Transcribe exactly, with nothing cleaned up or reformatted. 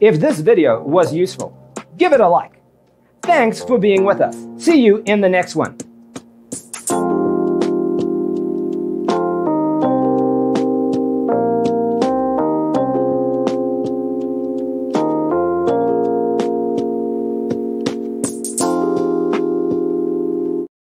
If this video was useful, give it a like. Thanks for being with us. See you in the next one.